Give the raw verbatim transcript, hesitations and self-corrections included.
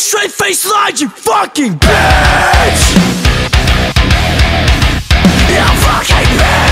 straight face lied, you fucking bitch. You fucking bitch.